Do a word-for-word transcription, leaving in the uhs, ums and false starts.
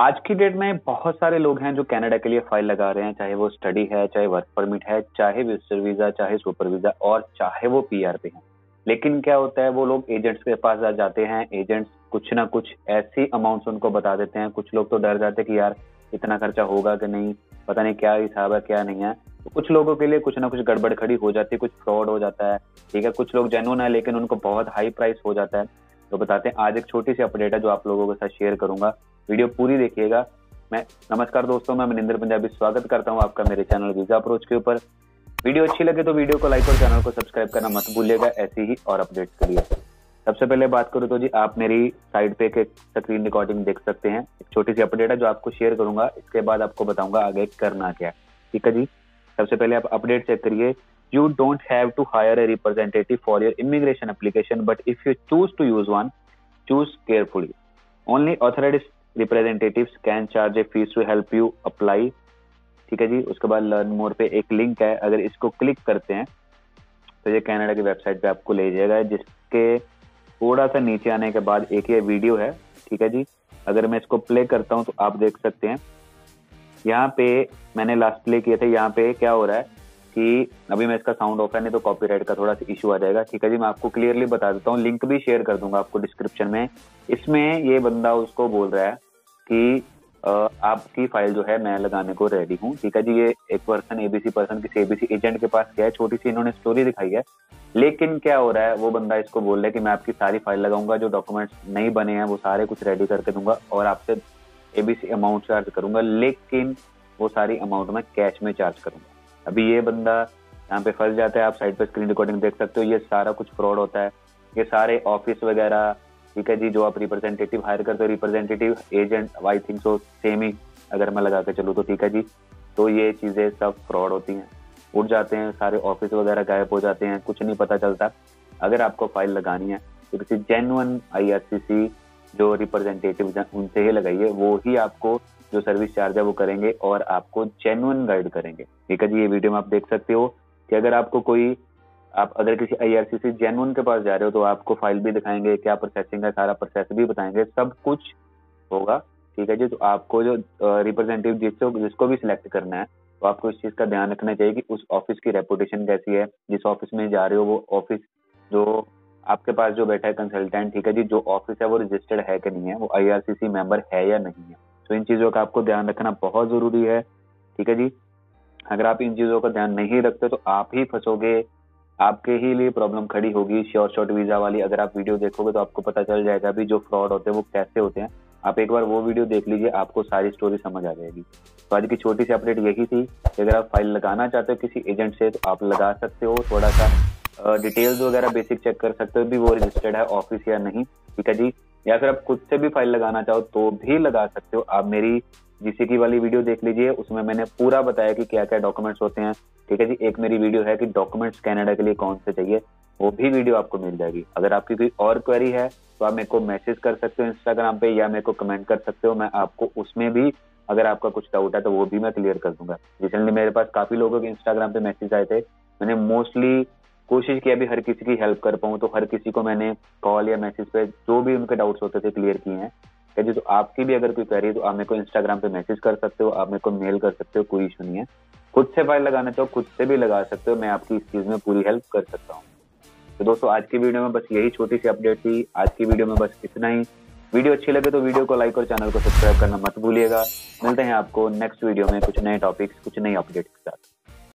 आज की डेट में बहुत सारे लोग हैं जो कनाडा के लिए फाइल लगा रहे हैं, चाहे वो स्टडी है, चाहे वर्क परमिट है, चाहे विजिटर वीजा, चाहे सुपर वीजा और चाहे वो पीआर पे है। लेकिन क्या होता है, वो लोग एजेंट्स के पास आ जाते हैं, एजेंट्स कुछ ना कुछ ऐसी अमाउंट्स उनको बता देते हैं। कुछ लोग तो डर जाते हैं कि यार इतना खर्चा होगा कि नहीं, पता नहीं क्या हिसाब है क्या नहीं है। तो कुछ लोगों के लिए कुछ ना कुछ गड़बड़ खड़ी हो जाती है, कुछ फ्रॉड हो जाता है, ठीक है। कुछ लोग जेन्युइन है लेकिन उनको बहुत हाई प्राइस हो जाता है। तो बताते हैं आज एक छोटी सी अपडेट है जो आप लोगों के साथ शेयर करूंगा, वीडियो पूरी देखिएगा। मैं नमस्कार दोस्तों, मैं मनिंदर पंजाबी स्वागत करता हूं आपका मेरे चैनल वीजा अप्रोच के ऊपर। वीडियो अच्छी लगे तो वीडियो को लाइक और चैनल को सब्सक्राइब करना मत भूलिएगा ऐसी ही और अपडेट्स के लिए। सबसे पहले बात करूं तो जी आप मेरी साइड पे एक स्क्रीन रिकॉर्डिंग देख सकते हैं, एक छोटी सी अपडेट है जो आपको शेयर करूंगा। इसके बाद आपको बताऊंगा आगे करना क्या, ठीक है जी। सबसे पहले आप अपडेट चेक करिए। You don't have to hire a representative for your immigration application, but if you choose to use one, choose carefully. Only authorized representatives can charge a fees to help you apply. ठीक है जी। उसके बाद learn more पे एक link है, अगर इसको click करते हैं तो ये कनाडा की वेबसाइट पे आपको ले जाएगा, जिसके थोड़ा सा नीचे आने के बाद एक ये वीडियो है, ठीक है जी। अगर मैं इसको प्ले करता हूँ तो आप देख सकते हैं, यहाँ पे मैंने लास्ट प्ले किए थे। यहाँ पे क्या हो रहा है कि अभी मैं इसका साउंड ऑफ है, नहीं तो कॉपीराइट का थोड़ा सा इशू आ जाएगा, ठीक है जी। मैं आपको क्लियरली बता देता हूँ, लिंक भी शेयर कर दूंगा आपको डिस्क्रिप्शन में। इसमें ये बंदा उसको बोल रहा है कि आपकी फाइल जो है मैं लगाने को रेडी हूँ, ठीक है जी। ये एक पर्सन एबीसी पर्सन किसी एबीसी एजेंट के पास गया है, छोटी सी इन्होंने स्टोरी दिखाई है। लेकिन क्या हो रहा है, वो बंदा इसको बोल रहा है कि मैं आपकी सारी फाइल लगाऊंगा, जो डॉक्यूमेंट्स नहीं बने हैं वो सारे कुछ रेडी करके दूंगा और आपसे एबीसी अमाउंट चार्ज करूंगा, लेकिन वो सारी अमाउंट मैं कैश में चार्ज करूंगा। अभी ये बंदा यहाँ पे फंस जाता है, आप साइड पे स्क्रीन रिकॉर्डिंग देख सकते हो। ये सारा कुछ फ्रॉड होता है, ये सारे ऑफिस वगैरह, ठीक है जी। जो आप रिप्रेजेंटेटिव हायर करते हो, representative agent I think so same ही अगर मैं लगा के चलूँ तो, ठीक है जी। तो ये चीज़ें सब फ्रॉड होती हैं, उठ जाते हैं, सारे ऑफिस वगैरह गायब हो जाते हैं, कुछ नहीं पता चलता। अगर आपको फाइल लगानी है तो किसी जेन्युइन आई आर सी सी जो रिप्रेजेंटेटिव उनसे ही लगाइए, वो ही आपको जो सर्विस चार्ज है वो करेंगे और आपको जेन्युइन गाइड करेंगे, ठीक है जी। ये वीडियो में आप देख सकते हो कि अगर आपको कोई आप अगर किसी आईआरसीसी जेन्युइन के पास जा रहे हो तो आपको फाइल भी दिखाएंगे, क्या प्रोसेसिंग है, सारा प्रोसेस भी बताएंगे, सब कुछ होगा, ठीक है जी। तो आपको जो रिप्रेजेंटेटिव जिसको जिसको भी सिलेक्ट करना है तो आपको इस चीज़ का ध्यान रखना चाहिए कि उस ऑफिस की रेपुटेशन कैसी है, जिस ऑफिस में जा रहे हो वो ऑफिस, जो आपके पास जो बैठा है कंसल्टेंट, ठीक है जी, जो ऑफिस है वो रजिस्टर्ड है कि नहीं है, वो आईआरसीसी मेंबर है या नहीं है। तो इन चीज़ों का आपको ध्यान रखना बहुत ज़रूरी है, ठीक है जी। अगर आप इन चीज़ों का ध्यान नहीं रखते तो आप ही फंसोगे, आपके ही लिए प्रॉब्लम खड़ी होगी। श्योर शॉट वीज़ा वाली अगर आप वीडियो देखोगे तो आपको पता चल जाएगा भी जो फ्रॉड होते हैं वो कैसे होते हैं। आप एक बार वो वीडियो देख लीजिए, आपको सारी स्टोरी समझ आ जाएगी। तो आज की छोटी सी अपडेट यही थी कि अगर आप फाइल लगाना चाहते हो किसी एजेंट से तो आप लगा सकते हो। थोड़ा सा डिटेल्स वगैरह बेसिक चेक कर सकते हो भी वो रजिस्टर्ड है ऑफिस या नहीं, ठीक है जी। या फिर आप खुद से भी फाइल लगाना चाहो तो भी लगा सकते हो। आप मेरी जीसीकी वाली वीडियो देख लीजिए, उसमें मैंने पूरा बताया कि क्या क्या डॉक्यूमेंट्स होते हैं, ठीक है जी। एक मेरी वीडियो है कि डॉक्यूमेंट्स कनाडा के लिए कौन से चाहिए, वो भी वीडियो आपको मिल जाएगी। अगर आपकी कोई और क्वेरी है तो आप मेरे को मैसेज कर सकते हो इंस्टाग्राम पे, या मेरे को कमेंट कर सकते हो, मैं आपको उसमें भी अगर आपका कुछ डाउट है तो वो भी मैं क्लियर कर दूंगा। रिसेंटली मेरे पास काफ़ी लोगों के इंस्टाग्राम पे मैसेज आए थे, मैंने मोस्टली कोशिश किया भी हर किसी की हेल्प कर पाऊँ, तो हर किसी को मैंने कॉल या मैसेज पे जो भी उनके डाउट्स होते थे क्लियर किए हैं, ठीक है जी। तो आपकी भी अगर कोई क्वेरी है तो आप मेरे को इंस्टाग्राम पे मैसेज कर सकते हो, आप मेरे को मेल कर सकते हो, कोई इशू नहीं है। खुद से फाइल लगाना चाहो खुद से भी लगा सकते हो, मैं आपकी इस चीज़ में पूरी हेल्प कर सकता हूँ। तो दोस्तों आज की वीडियो में बस यही छोटी सी अपडेट थी, आज की वीडियो में बस इतना ही। वीडियो अच्छी लगे तो वीडियो को लाइक और चैनल को सब्सक्राइब करना मत भूलिएगा। मिलते हैं आपको नेक्स्ट वीडियो में कुछ नए टॉपिक्स, कुछ नई अपडेट्स के साथ।